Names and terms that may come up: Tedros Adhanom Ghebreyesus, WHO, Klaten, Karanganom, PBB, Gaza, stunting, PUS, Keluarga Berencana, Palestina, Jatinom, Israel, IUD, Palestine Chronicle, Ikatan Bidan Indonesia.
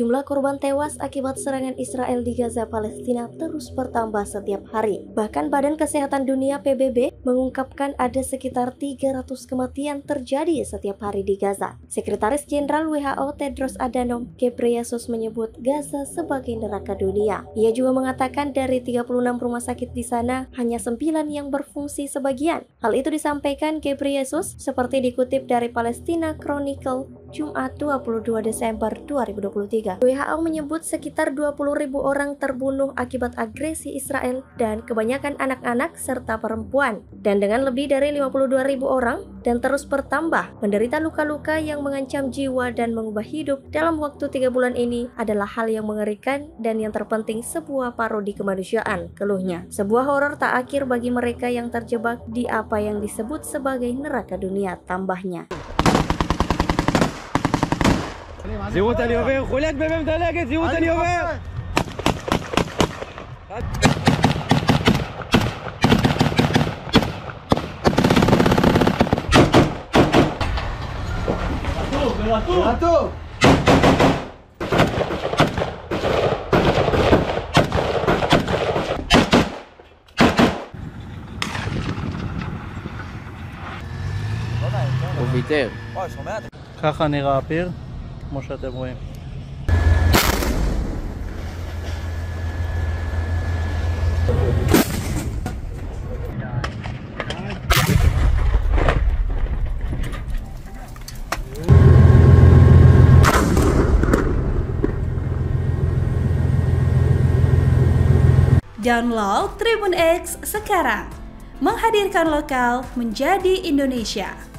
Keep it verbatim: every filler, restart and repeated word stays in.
Jumlah korban tewas akibat serangan Israel di Gaza, Palestina terus bertambah setiap hari. Bahkan Badan Kesehatan Dunia P B B mengungkapkan ada sekitar tiga ratus kematian terjadi setiap hari di Gaza. Sekretaris Jenderal W H O Tedros Adhanom Ghebreyesus menyebut Gaza sebagai neraka dunia. Ia juga mengatakan dari tiga puluh enam rumah sakit di sana, hanya sembilan yang berfungsi sebagian. Hal itu disampaikan Ghebreyesus seperti dikutip dari Palestine Chronicle Jumat dua puluh dua Desember dua ribu dua puluh tiga. W H O menyebut sekitar dua puluh ribu orang terbunuh akibat agresi Israel dan kebanyakan anak-anak serta perempuan. Dan dengan lebih dari lima puluh dua ribu orang dan terus bertambah, menderita luka-luka yang mengancam jiwa dan mengubah hidup dalam waktu tiga bulan ini adalah hal yang mengerikan dan yang terpenting sebuah parodi kemanusiaan, keluhnya. Sebuah horor tak akhir bagi mereka yang terjebak di apa yang disebut sebagai neraka dunia, tambahnya. زيوت اليوفير خليك بمام دلاجة زيوت اليوفير هاتوب هاتوب وبيتير ככה נראה הפיר כמו שאתם רואים. Download Tribun X sekarang, menghadirkan lokal menjadi Indonesia.